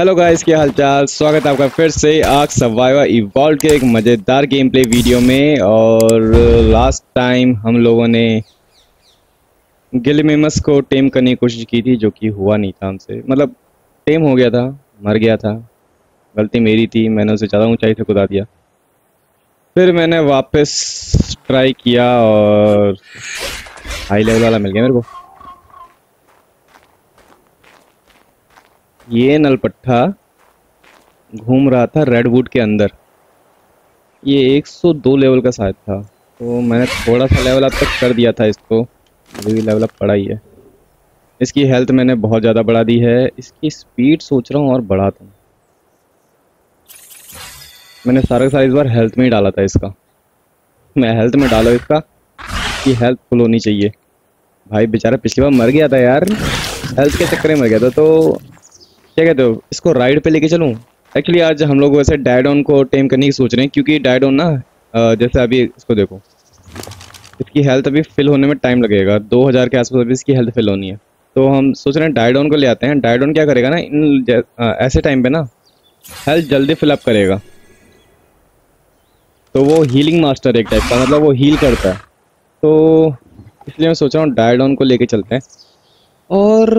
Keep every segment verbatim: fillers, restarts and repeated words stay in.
Hello guys, क्या हालचाल। स्वागत है आपका फिर से आर्क सर्वाइवल इवॉल्व के एक मज़ेदार गेम प्ले वीडियो में। और लास्ट टाइम हम लोगों ने गैलिमिमस को टेम करने की कोशिश की थी, जो कि हुआ नहीं था हमसे। मतलब टेम हो गया था, मर गया था, गलती मेरी थी, मैंने उसे ज़्यादा ऊंचाई से कूदा दिया। फिर मैंने वापस ट्राई किया और हाई लेवल वाला मिल गया मेरे को। ये नलपट्टा घूम रहा था रेडवुड के अंदर। ये एक सौ दो लेवल का शायद था, तो मैंने थोड़ा सा लेवल अप तक कर दिया था इसको। अभी भी लेवल अप पड़ा ही है। इसकी हेल्थ मैंने बहुत ज़्यादा बढ़ा दी है। इसकी स्पीड सोच रहा हूँ और बढ़ाता हूँ। मैंने सारा सारा इस बार हेल्थ में ही डाला था इसका। मैं हेल्थ में डालो इसका कि हेल्थ फुल होनी चाहिए। भाई बेचारा पिछली बार मर गया था यार, हेल्थ के चक्कर में मर गया था। तो क्या कहते हो, इसको राइड पे लेके चलूँ। एक्चुअली आज हम लोग वैसे डायडोन को टेम करने की सोच रहे हैं, क्योंकि डायडोन ना, जैसे अभी इसको देखो, इसकी हेल्थ अभी फिल होने में टाइम लगेगा। दो हज़ार के आसपास अभी इसकी हेल्थ फिल होनी है। तो हम सोच रहे हैं डायडोन को ले आते हैं। डायडोन क्या करेगा ना, इन ऐसे टाइम पे ना हेल्थ जल्दी फिलअप करेगा, तो वो हीलिंग मास्टर एक टाइप का, मतलब वो हील करता है। तो इसलिए मैं सोच रहा हूँ डायडोन को लेके चलते हैं। और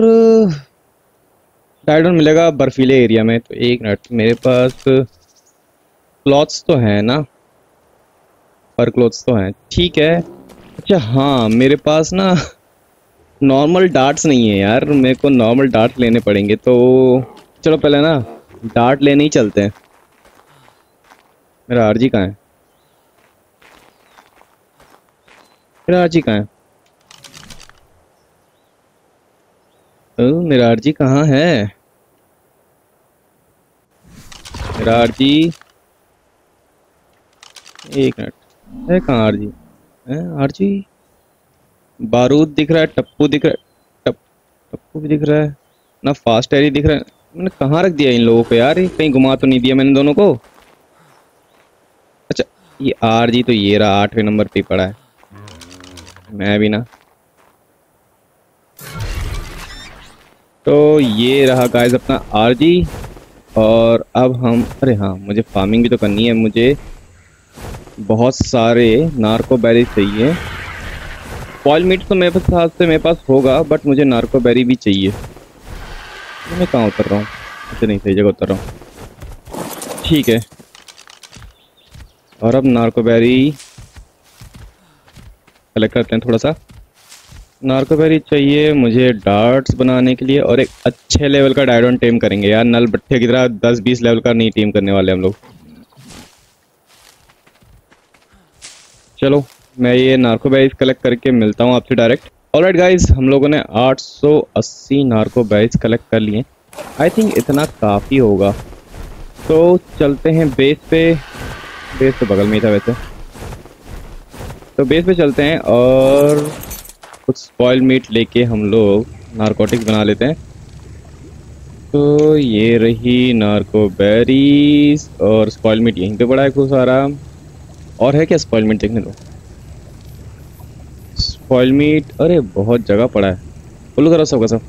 डायडोन मिलेगा बर्फीले एरिया में। तो एक मिनट, मेरे पास क्लॉथ्स तो हैं ना, पर क्लॉथ्स तो हैं, ठीक है। अच्छा हाँ, मेरे पास ना नॉर्मल डार्ट्स नहीं है यार, मेरे को नॉर्मल डार्ट लेने पड़ेंगे। तो चलो पहले ना डार्ट लेने ही चलते हैं। मेरा आरजी कहाँ है, मेरा आरजी कहाँ है, मेरा आरजी कहाँ है, मेरा आरजी, एक मिनट, है कहाँ आरजी, है आरजी, बारूद दिख रहा है, टप्पू दिख रहा है, टप टप्पू भी दिख रहा है ना, फास्ट एरी दिख रहा है। मैंने कहाँ रख दिया इन लोगों को यार, कहीं घुमा तो नहीं दिया मैंने दोनों को। अच्छा ये आरजी तो ये रहा, आठवें नंबर पे पड़ा है। मैं भी ना, तो ये रहा गाइस अपना आरजी। और अब हम, अरे हाँ मुझे फार्मिंग भी तो करनी है। मुझे बहुत सारे नार्कोबेरी चाहिए। स्पॉइल्ड मीट तो मेरे पास से मेरे पास होगा, बट मुझे नार्कोबेरी भी चाहिए। तो मैं कहाँ उतर रहा हूँ, मुझे नहीं सही जगह उतर रहा हूँ, ठीक है। और अब नार्कोबेरी कलेक्ट करते हैं थोड़ा सा। नार्कोबेरी चाहिए मुझे डार्ट्स बनाने के लिए। और एक अच्छे लेवल का डायडोन टेम करेंगे यार, नल बट्टे की तरह दस बीस लेवल का नहीं टेम करने वाले हम लोग। चलो मैं ये नार्कोबेरीज कलेक्ट करके मिलता हूँ आपसे डायरेक्ट। ऑलराइट गाइस, हम लोगों ने आठ सौ अस्सी नार्कोबेरीज कलेक्ट कर लिए। आई थिंक इतना काफ़ी होगा। तो चलते हैं बेस पे। बेस तो बगल में ही था वैसे, तो बेस पे चलते हैं और कुछ स्पॉइल मीट लेके हम लोग नारकोटिक्स बना लेते हैं। तो ये रही नार्कोबेरीज और स्पॉइल मीट यहीं पे पड़ा है खूब सारा। और है क्या स्पॉइल मीट, देखने दो स्पॉइल मीट। अरे बहुत जगह पड़ा है, बोलो करो सबका सब।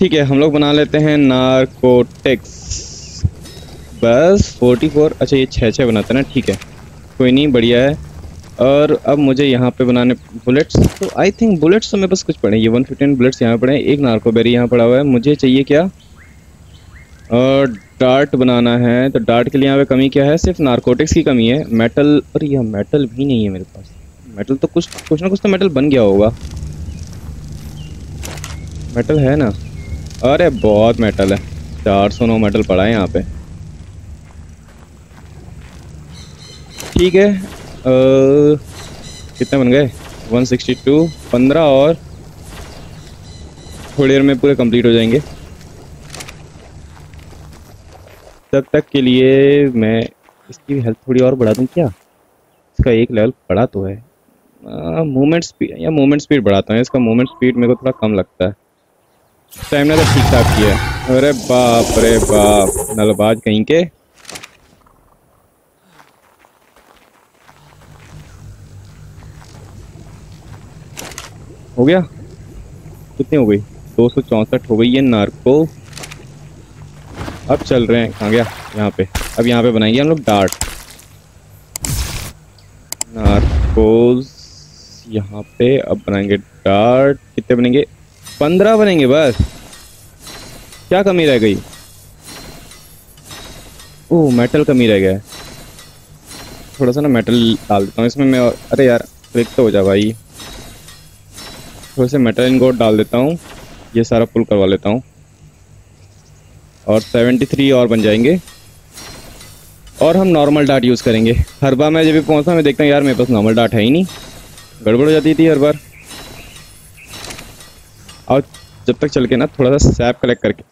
ठीक है, हम लोग बना लेते हैं नारकोटिक्स। बस फोर्टी फोर, अच्छा ये छः छः बनाते हैं ना, ठीक है कोई नहीं, बढ़िया है। और अब मुझे यहाँ पे बनाने बुलेट्स, तो आई थिंक बुलेट्स तो मेरे पास कुछ पड़े हैं। ये वन फिफ्टीन बुलेट्स यहाँ पड़े हैं। एक नार्कोबेरी यहाँ पड़ा हुआ है। मुझे चाहिए क्या, और डार्ट बनाना है। तो डार्ट के लिए यहाँ पे कमी क्या है, सिर्फ नार्कोटिक्स की कमी है। मेटल, और यह मेटल भी नहीं है मेरे पास। मेटल तो कुछ कुछ ना कुछ तो मेटल बन गया होगा। मेटल है ना, अरे बहुत मेटल है, चार सौ नौ मेटल पड़ा है यहाँ पे, ठीक है। Uh, कितने बन गए, वन सिक्स्टी टू, पंद्रह, और थोड़ी देर में पूरे कंप्लीट हो जाएंगे। तब तक के लिए मैं इसकी हेल्थ थोड़ी और बढ़ा दूँ क्या। इसका एक लेवल बढ़ा तो है। मूवमेंट स्पीड, या मूवमेंट स्पीड बढ़ाता हूँ। इसका मूवमेंट स्पीड मेरे को थोड़ा कम लगता है। स्टैमिना तो ठीक ठाक किया है। अरे बाप रे बाप, नलबाज कहीं के। हो गया, कितनी हो गई, दो सौ चौंसठ हो गई ये नार्को अब चल रहे हैं, कहाँ गया? यहाँ पे। अब यहाँ पे बनाएंगे हम लोग डार्ट नार्कोस, यहाँ पे अब बनाएंगे डार्ट। कितने बनेंगे? पंद्रह बनेंगे बस, क्या कमी रह गई? ओह मेटल कमी रह गया है, थोड़ा सा ना मेटल डाल देता हूँ इसमें मैं। अरे यार रिक्त हो जा भाई, थोड़े से मेटल इनगोट डाल देता हूँ, ये सारा पुल करवा लेता हूँ और तिहत्तर और बन जाएंगे। और हम नॉर्मल डाट यूज़ करेंगे। हर बार मैं जब भी पहुँचता मैं देखता हूँ यार मेरे पास नॉर्मल डाट है ही नहीं, गड़बड़ हो जाती थी हर बार। और जब तक चल के ना थोड़ा सा सैप कलेक्ट करके,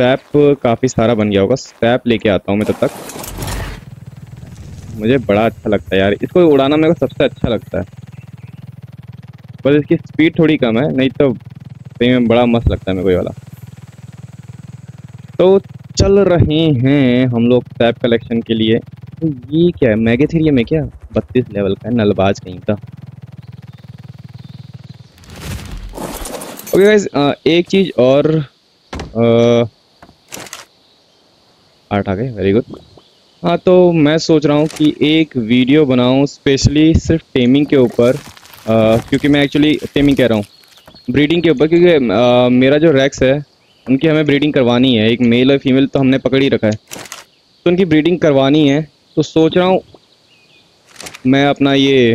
सैप काफ़ी सारा बन गया होगा, सैप लेके आता हूँ मैं। तब तक मुझे बड़ा अच्छा लगता है यार, इसको उड़ाना मेरे को सबसे अच्छा लगता है, बस इसकी स्पीड थोड़ी कम है, नहीं तो सही में बड़ा मस्त लगता है मेरे को ये वाला। तो चल रहे हैं हम लोग टैप कलेक्शन के लिए। तो ये क्या है? मेगाथेरियम है क्या? बत्तीस लेवल का है, नलबाज कहीं का। ओके गाइस, एक चीज़ और, आठ आ गए, वेरी गुड। हाँ तो मैं सोच रहा हूँ कि एक वीडियो बनाऊँ स्पेशली सिर्फ टेमिंग के ऊपर, क्योंकि मैं एक्चुअली टेमिंग कह रहा हूँ, ब्रीडिंग के ऊपर, क्योंकि uh, मेरा जो रेक्स है उनकी हमें ब्रीडिंग करवानी है। एक मेल और फीमेल तो हमने पकड़ ही रखा है, तो उनकी ब्रीडिंग करवानी है। तो सोच रहा हूँ मैं अपना ये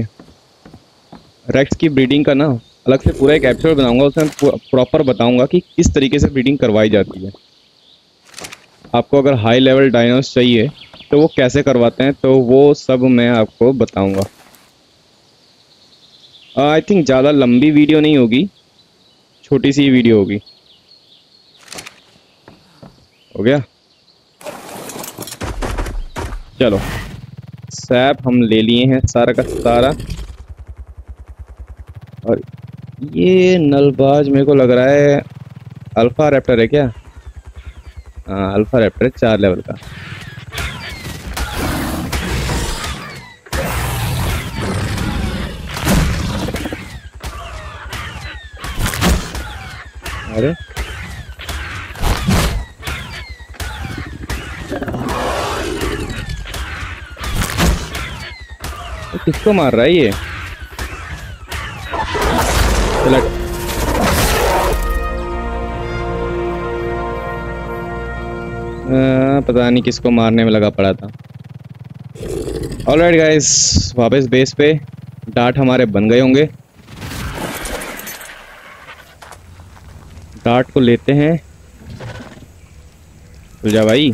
रेक्स की ब्रीडिंग का ना अलग से पूरा एक एपिसोड बनाऊंगा, उसमें प्रॉपर बताऊंगा कि किस तरीके से ब्रीडिंग करवाई जाती है। आपको अगर हाई लेवल डायनोस चाहिए तो वो कैसे करवाते हैं, तो वो सब मैं आपको बताऊँगा। आई थिंक ज़्यादा लंबी वीडियो नहीं होगी, छोटी सी वीडियो होगी। हो गया, चलो सैप हम ले लिए हैं सारा का सारा। और ये नलबाज मेरे को लग रहा है अल्फा रैप्टर है क्या? हाँ अल्फा रैप्टर है, चार लेवल का। अरे किसको मार रहा है ये? पलट। पता नहीं किसको मारने में लगा पड़ा था। ऑलराइट गाइस, वापस बेस पे, डार्ट हमारे बन गए होंगे। डार्ट को लेते हैं, तुझा भाई।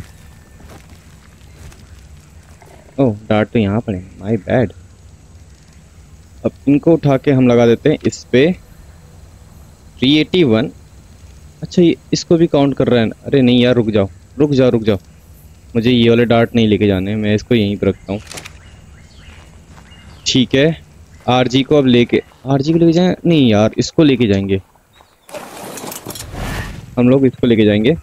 ओह डार्ट तो यहाँ पर है, माय बैड। अब इनको उठा के हम लगा देते हैं इस पे थ्री एटी वन। अच्छा ये इसको भी काउंट कर रहा है ना? अरे नहीं यार, रुक जाओ रुक जाओ रुक जाओ, मुझे ये वाले डार्ट नहीं लेके जाने, मैं इसको यहीं पर रखता हूँ। ठीक है, आरजी को अब लेके, आरजी को लेके जाए? नहीं यार, इसको लेके जाएंगे हम लोग, इसको लेके जाएंगे।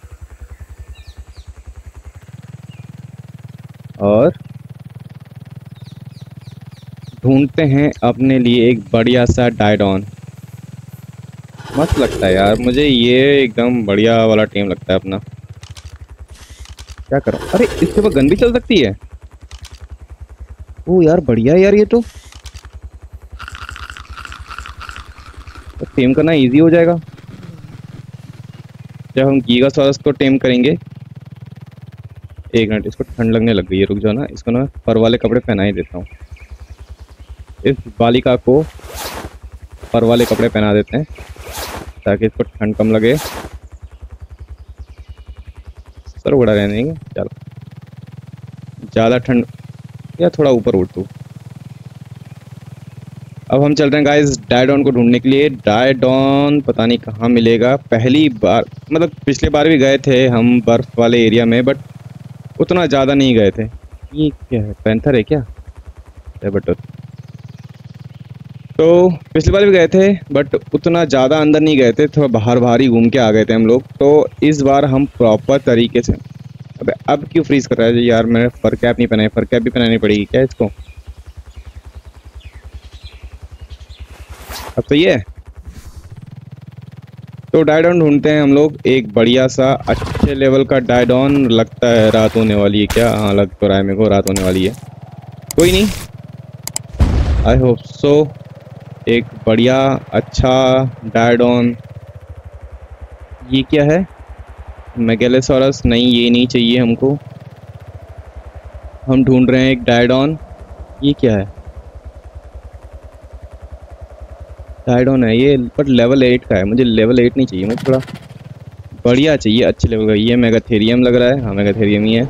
और ढूंढते हैं अपने लिए एक बढ़िया सा डायडॉन, मस्त लगता है यार मुझे ये, एकदम बढ़िया वाला टीम लगता है अपना। क्या करो, अरे इसके ऊपर गन भी चल सकती है? ओ यार बढ़िया यार, ये तो टीम करना इजी हो जाएगा जब हम गीगासॉरस को टीम करेंगे। एक मिनट, इसको ठंड लगने लग गई है, रुक जाओ ना, इसको ना फर वाले कपड़े पहना ही देता हूँ। इस बालिका को पर वाले कपड़े पहना देते हैं ताकि इसको ठंड कम लगे। सर उड़ा रहने देंगे, चलो ज़्यादा ठंड या थोड़ा ऊपर उड़ तू। अब हम चल रहे हैं गाइस डायडॉन को ढूंढने के लिए। डायडॉन पता नहीं कहाँ मिलेगा, पहली बार मतलब पिछले बार भी गए थे हम बर्फ़ वाले एरिया में, बट उतना ज़्यादा नहीं गए थे। ये क्या है, पैंथर है क्या? बट तो पिछली बार भी गए थे बट उतना ज़्यादा अंदर नहीं गए थे, थोड़ा बाहर बाहर ही घूम के आ गए थे हम लोग। तो इस बार हम प्रॉपर तरीके से, अबे अब क्यों फ्रीज़ कर रहा है यार, मैंने फर कैप नहीं पहनाई, फर कैप भी पहनानी पड़ेगी क्या इसको? अब तो ये तो डायडॉन ढूंढते हैं हम लोग, एक बढ़िया सा अच्छे लेवल का डायडॉन। लगता है रात होने वाली है क्या? हाँ लग तो रहा है मेरे को रात होने वाली है। कोई नहीं, आई होप सो एक बढ़िया अच्छा डायडॉन। ये क्या है? मेगाथेरियम? नहीं ये नहीं चाहिए हमको। हम ढूंढ रहे हैं एक डायडॉन। ये क्या है? डायडॉन है ये, पर लेवल एट का है। मुझे लेवल एट नहीं चाहिए, मुझे थोड़ा बढ़िया चाहिए, अच्छे लेवल का। ये मेगाथेरियम लग रहा है। हाँ मेगाथेरियम ही है।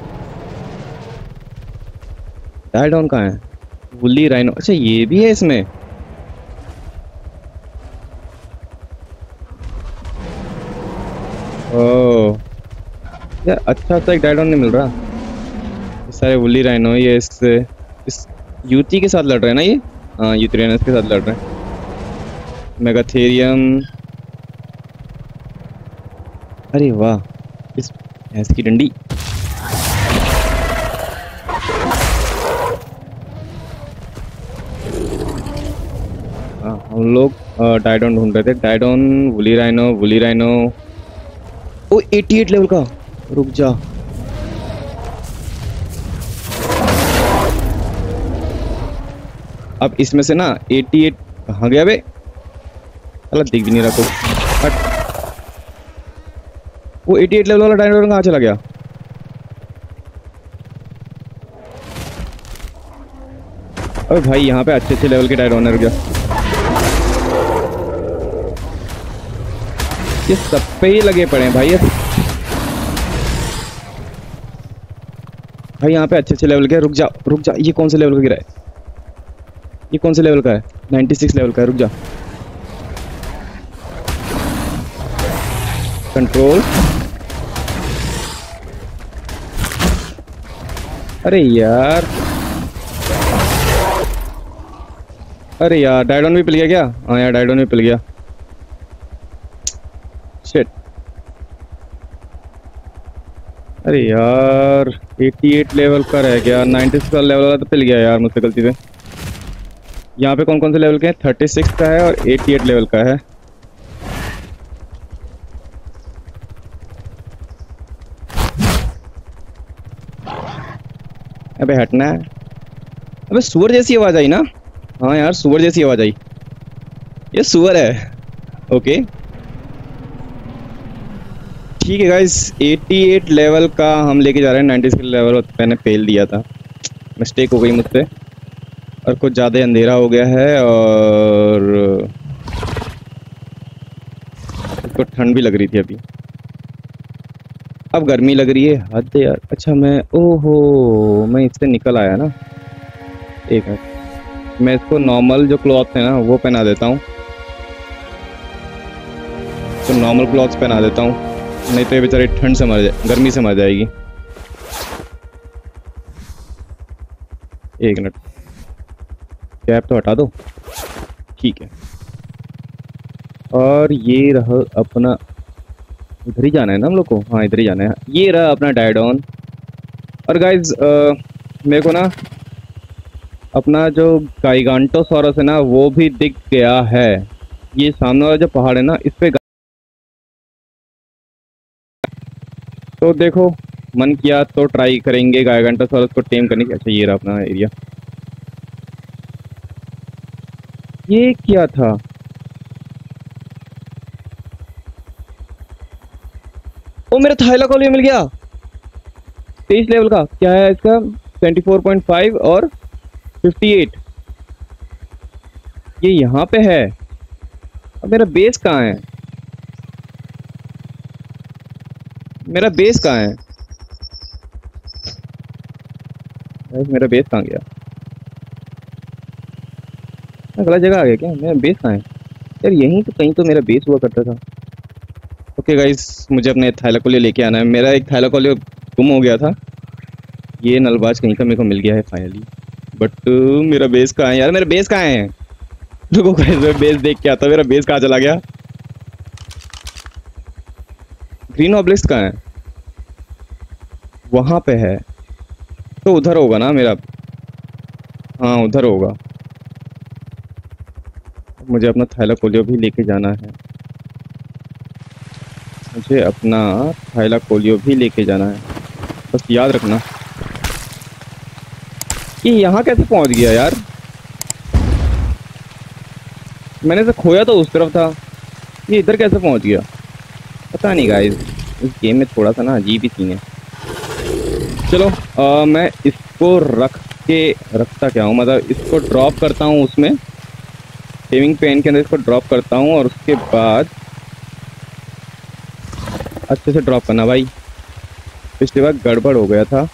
डायडॉन कहाँ है? Woolly rhino. अच्छा ये भी है इसमें। ओह यार अच्छा सा एक डायडॉन नहीं मिल रहा। सारे वुली राइनो ये इस इस यूटी के साथ लड़ रहे हैं ना ये। हाँ यूट्रेनस के साथ लड़ रहे हैं। मेगाथेरियम, अरे वाह इस भैंस की डंडी। हाँ हम लोग डायडॉन ढूंढ रहे थे। Daeodon, woolly rhino, woolly rhino. ओ अठासी लेवल का, रुक जा। अब इसमें से ना अठासी कहाँ गया बे? अल्लाह दिख भी नहीं रहा कुछ। वो अठासी लेवल वाला डायनासोर कहाँ चला गया? अरे भाई यहाँ पे अच्छे अच्छे लेवल के डायनासोर गया। ये सब पे ही लगे पड़े हैं भाई। ये भाई यहाँ पे अच्छे अच्छे लेवल के। रुक जा रुक जा, ये कौन से लेवल का गिरा है? ये कौन से लेवल का है? छियानवे लेवल का है। रुक जा, कंट्रोल। अरे यार, अरे यार डायडॉन भी पिल गया क्या? हाँ यार डायडॉन भी पिल गया। Shit. अरे यार अठासी लेवल का रह गया, नाइन्टी सिक्स का लेवल वाला तो पिल गया यार मुझसे गलती से। यहाँ पे कौन कौन से लेवल के हैं? छत्तीस का है और अठासी लेवल का है। अबे हटना है। अबे सुअर जैसी आवाज आई ना। हाँ यार सुअर जैसी आवाज आई। ये सुअर है। ओके ठीक है गाइस, अठासी लेवल का हम लेके जा रहे हैं। छियानवे लेवल मैंने फेल दिया था, मिस्टेक हो गई मुझसे। और कुछ ज़्यादा अंधेरा हो गया है और इसको ठंड भी लग रही थी अभी, अब गर्मी लग रही है। हद यार। अच्छा मैं, ओहो मैं इससे निकल आया ना। एक मिनट, मैं इसको नॉर्मल जो क्लॉथ है ना वो पहना देता हूँ। तो नॉर्मल क्लॉथ्स पहना देता हूँ, नहीं तो ये बेचारे ठंड से मर जाए, गर्मी से मर जाएगी। एक मिनट, कैप तो हटा दो। ठीक है, और ये रहा अपना, इधर ही जाना है ना हम लोग को। हाँ इधर ही जाना है। ये रहा अपना डायडॉन। और गाइज मेरे को ना अपना जो गिगांटोसॉरस है ना वो भी दिख गया है। ये सामने वाला जो पहाड़ है ना इस पे, तो देखो मन किया तो ट्राई करेंगे गिगांटोसॉरस को टेम करने की। अच्छा ये रहा अपना एरिया। ये क्या था? ओ मेरा थाइलाकोलियो मिल गया, तेईस लेवल का। क्या है इसका? चौबीस पॉइंट पाँच और अट्ठावन। ये यहाँ पे है। अब मेरा बेस कहाँ है? मेरा बेस कहाँ है? मेरा बेस कहाँ गया? मैं गलत जगह आ गया क्या? मेरा बेस कहाँ है यार? यहीं तो कहीं तो मेरा बेस हुआ करता था। ओके गाइस, मुझे अपने थाइलाकोलियो लेके आना है। मेरा एक थाइलाकोलियो गुम हो गया था। ये नलबाज कहीं का मेरे को मिल गया है फाइनली। बट मेरा बेस कहाँ है यार? मेरा बेस कहाँ है? देखो गाइस मैं बेस देख के आता, मेरा बेस कहाँ चला गया? ग्रीन ऑब्लिस्ट कहाँ है? वहाँ पे है, तो उधर होगा ना मेरा। हाँ उधर होगा। मुझे अपना थाइलाकोलियो भी लेके जाना है। मुझे अपना थाइलाकोलियो भी लेके जाना है, बस याद रखना। ये यहाँ कैसे पहुँच गया यार? मैंने से खोया तो उस तरफ था, ये इधर कैसे पहुँच गया? पता नहीं गाइस, इस गेम में थोड़ा सा ना अजीब ही सीन है। चलो आ, मैं इसको रख के रखता क्या हूँ, मतलब इसको ड्रॉप करता हूँ उसमें सेविंग पेन के अंदर, इसको ड्रॉप करता हूँ और उसके बाद अच्छे से ड्रॉप करना। भाई पिछली बार गड़बड़ हो गया था।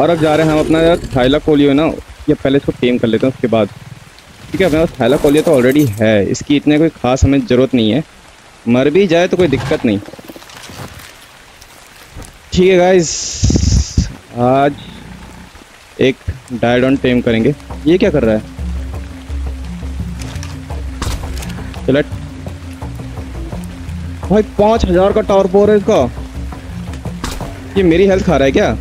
और अब जा रहे हैं हम अपना थाइलाकोलियो ना, या पहले इसको टेम कर लेते हैं उसके बाद, ठीक है। अपने पास थाइलाकोलियो तो ऑलरेडी है, इसकी इतने कोई खास हमें ज़रूरत नहीं है, मर भी जाए तो कोई दिक्कत नहीं। ठीक है गाइस, आज एक डायडॉन टेम करेंगे। ये क्या कर रहा है? चलो भाई, पाँच हज़ार का टावर बोर है इसका। ये मेरी हेल्थ खा रहा है क्या?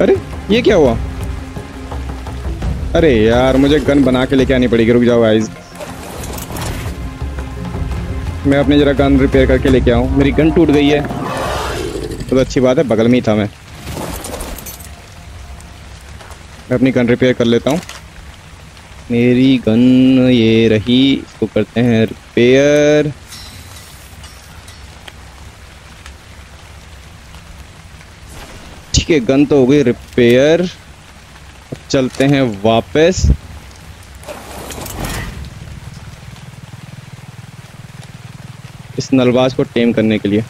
अरे ये क्या हुआ? अरे यार मुझे गन बना के लेके आनी पड़ेगी। रुक जाओ गाइस, मैं अपने ज़रा गन रिपेयर करके लेके आऊँ। मेरी गन टूट गई है तो, तो अच्छी बात है, बगल में ही था मैं मैं अपनी गन रिपेयर कर लेता हूँ। मेरी गन ये रही, इसको करते हैं रिपेयर। ठीक है, गन तो हो गई रिपेयर। चलते हैं वापस। इस नलवाज को टेम करने के लिए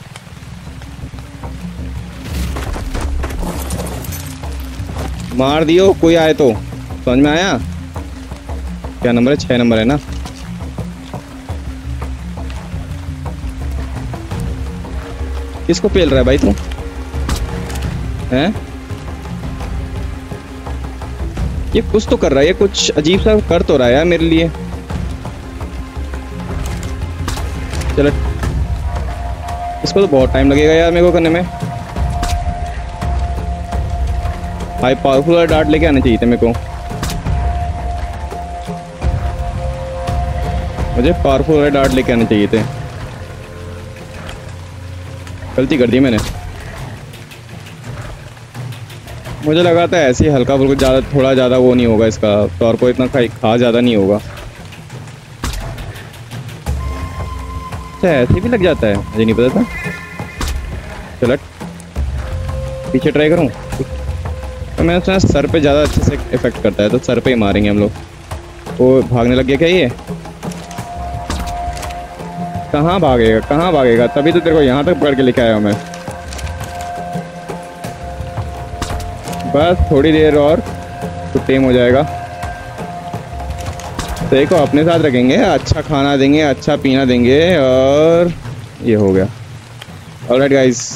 मार दियो, कोई आए तो। समझ में आया? क्या नंबर है? छः नंबर है ना। किसको पेल रहा है भाई तू? हैं? ये कुछ तो कर रहा है, ये कुछ अजीब सा कर तो रहा है यार मेरे लिए। चलो इसको तो बहुत टाइम लगेगा यार मेरे को करने में। भाई पावरफुल डार्ट लेके आना चाहिए था मेरे को, मुझे पावरफुल डार्ट लेके आने चाहिए थे। गलती कर दी मैंने, मुझे लगा था ऐसे ही हल्का फुल्का, ज़्यादा थोड़ा ज़्यादा वो नहीं होगा इसका, तौर को इतना खास ज़्यादा नहीं होगा। अच्छा ऐसे भी लग जाता है, मुझे नहीं पता था। चलो पीछे ट्राई करूँ तो मैंने सोचा सर पे ज़्यादा अच्छे से इफेक्ट करता है, तो सर पे ही मारेंगे हम लोग। वो भागने लग गया क्या ये? कहाँ भागेगा, कहाँ भागेगा? तभी तो तेरे को यहाँ तक पकड़ के लेके आया हूँ मैं। बस थोड़ी देर और तो टेम हो जाएगा। तेरे को अपने साथ रखेंगे, अच्छा खाना देंगे, अच्छा पीना देंगे, और ये हो गया। ऑलराइट गाइस,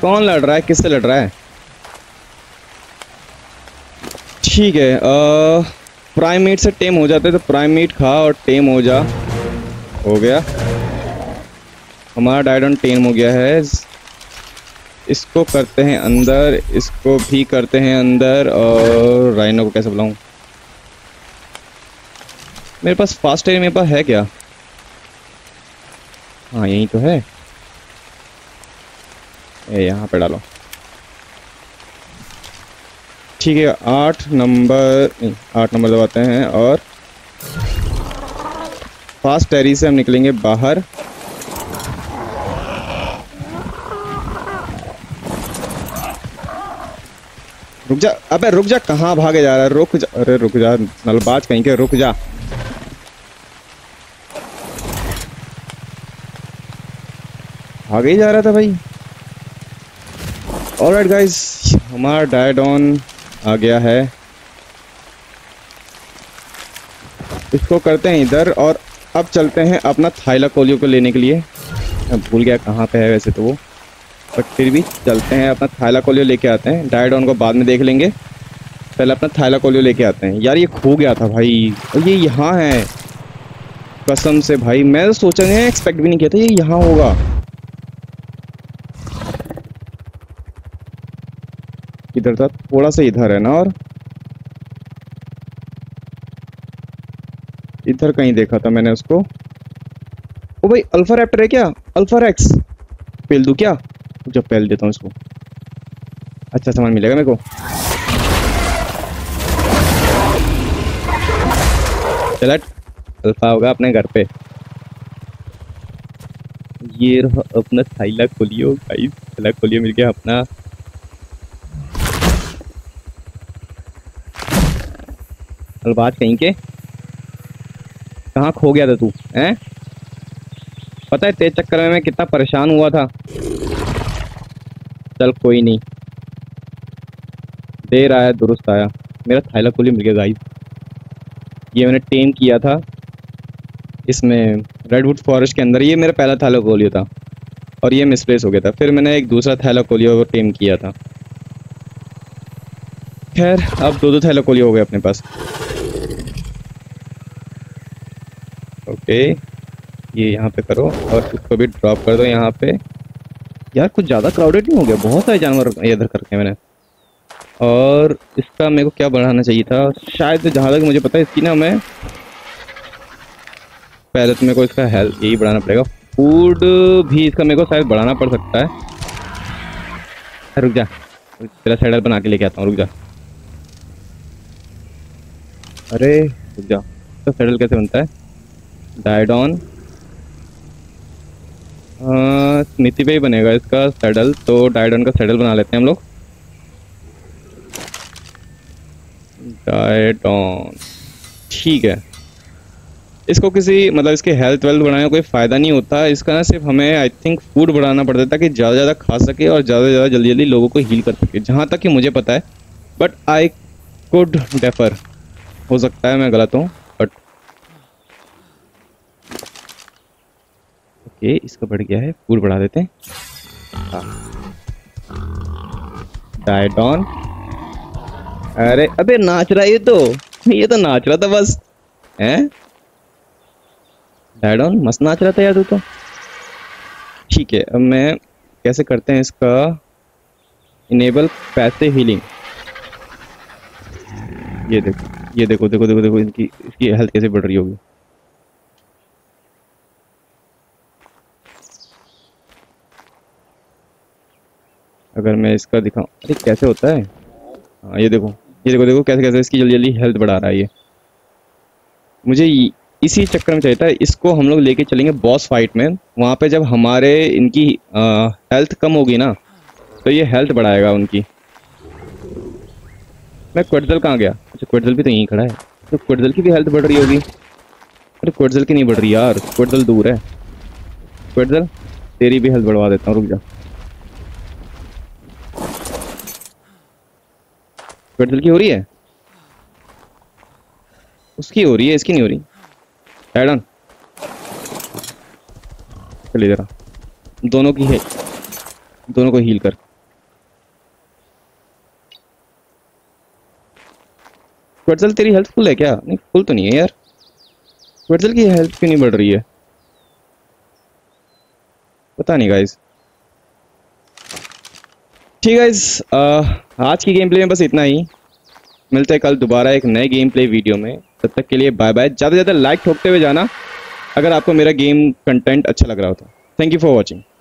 कौन लड़ रहा है, किससे लड़ रहा है? ठीक है, आ... प्राइमेट से टेम हो जाते तो प्राइमेट खा और टेम हो जा। हो गया, हमारा डायडॉन टेम हो गया है। इसको करते हैं अंदर, इसको भी करते हैं अंदर। और राइनो को कैसे बुलाऊं? मेरे पास फास्ट एयर मेरे पास है क्या? हाँ यही तो है, ए, यहाँ पे डालो। ठीक है, आठ नंबर आठ नंबर दबाते हैं और फास्ट टेरी से हम निकलेंगे बाहर। रुक जा, अबे रुक जा, कहाँ भागे जा रहा है? रुक जा, अरे रुक जा नलबाज कहीं के, रुक जा। भागे ही जा रहा था भाई। ऑलराइट गाइस, हमारा डायडॉन आ गया है। इसको करते हैं इधर और अब चलते हैं अपना थाइलाकोलियो को लेने के लिए। भूल गया कहाँ पे है वैसे तो वो। बट फिर भी चलते हैं, अपना थाइलाकोलियो लेके आते हैं। डायडॉन को बाद में देख लेंगे, पहले अपना थाइलाकोलियो लेके आते हैं। यार ये खो गया था भाई, और ये यहाँ है कसम से भाई। मैं तो सोचा नहीं, एक्सपेक्ट भी नहीं किया था ये यहाँ होगा। इधर था, थोड़ा सा इधर है ना, और इधर कहीं देखा था मैंने उसको। ओ भाई अल्फा रैप्टर है क्या? अल्फा रेक्स पेल दूं क्या? जब पेल देता हूँ इसको, अच्छा सामान मिलेगा मेरे को। चल अल्फा होगा अपने घर पे। ये रहा अपना थाइलाकोलियो गाइस, थाइलाकोलियो मिल गया अपना। अलबात कहीं के कहाँ खो गया था तू हैं? पता है तेरे चक्कर में मैं कितना परेशान हुआ था। चल कोई नहीं, देर आया दुरुस्त आया। मेरा थाइलाकोलियो मिल गया गाइस। ये मैंने टेम किया था इसमें रेडवुड फॉरेस्ट के अंदर। ये मेरा पहला थाइलाकोलियो था और ये मिसप्लेस हो गया था। फिर मैंने एक दूसरा थाइलाकोलियो को टेम किया था। खैर अब दो दो थाइलाकोलियो हो गए अपने पास। ओके ये यहाँ पे करो और उसको भी ड्रॉप कर दो यहाँ पे। यार कुछ ज़्यादा क्राउडेड नहीं हो गया? बहुत सारे जानवर इधर करके मैंने। और इसका मेरे को क्या बढ़ाना चाहिए था शायद, जहाँ तक मुझे पता है इसकी ना, मैं पहले तो मेरे को इसका हेल्थ यही बढ़ाना पड़ेगा। फूड भी इसका मेरे को शायद बढ़ाना पड़ सकता है। रुक जा, तेरा सैडल बना के लेके आता हूँ, रुक जा। अरे रुक जा, तो सैडल कैसे बनता है? डायडॉन स्मिति पे ही बनेगा इसका सैडल, तो डायडॉन का सैडल बना लेते हैं हम लोग। डायडॉन ठीक है। इसको किसी मतलब इसके हेल्थ वेल्थ बढ़ाने का कोई फ़ायदा नहीं होता इसका ना, सिर्फ हमें आई थिंक फूड बढ़ाना पड़ता है ताकि ज़्यादा ज़्यादा खा सके और ज़्यादा ज़्यादा जल्दी जल्दी लोगों को हील कर सके, जहाँ तक कि मुझे पता है। बट आई कुड डेफर, हो सकता है मैं गलत हूँ। ये इसका बढ़ गया है, फूल बढ़ा देते हैं। डायडॉन अरे अबे नाच रहा है ये तो, ये तो नाच रहा था बस हैं। डायडॉन मस्त नाच रहा था यार तू तो। ठीक है अब मैं कैसे करते हैं इसका इनेबल पैसे हीलिंग। ये देखो ये देखो देखो देखो देखो इनकी इसकी हेल्थ कैसे बढ़ रही होगी। अगर मैं इसका दिखाऊं, अरे कैसे होता है। हाँ ये देखो ये देखो देखो कैसे कैसे इसकी जल्दी जल्दी हेल्थ बढ़ा रहा है ये। मुझे इसी चक्कर में चाहिए था। इसको हम लोग लेके चलेंगे बॉस फाइट में, वहाँ पे जब हमारे इनकी आ, हेल्थ कम होगी ना तो ये हेल्थ बढ़ाएगा उनकी। मैं क्विटजल कहाँ गया? अच्छा क्विटजल भी तो यहीं खड़ा है, तो क्विटजल की भी हेल्थ बढ़ रही होगी। अरे क्विटजल की नहीं बढ़ रही यार, क्विटजल दूर है। क्विटजल तेरी भी हेल्थ बढ़वा देता हूँ, रुक जा। क्विटजल की हो रही है, उसकी हो रही है, इसकी नहीं हो रही। डायडॉन चलिए जरा दोनों की है, दोनों को हील कर। क्विटजल तेरी हेल्थ फुल है क्या? नहीं फुल तो नहीं है यार। क्विटजल की हेल्थ क्यों नहीं बढ़ रही है? पता नहीं गाइस। ठीक है आज की गेम प्ले में बस इतना ही। मिलते हैं कल दोबारा एक नए गेम प्ले वीडियो में, तब तक के लिए बाय बाय। ज़्यादा से ज़्यादा लाइक ठोकते हुए जाना अगर आपको मेरा गेम कंटेंट अच्छा लग रहा हो तो। Thank you for watching.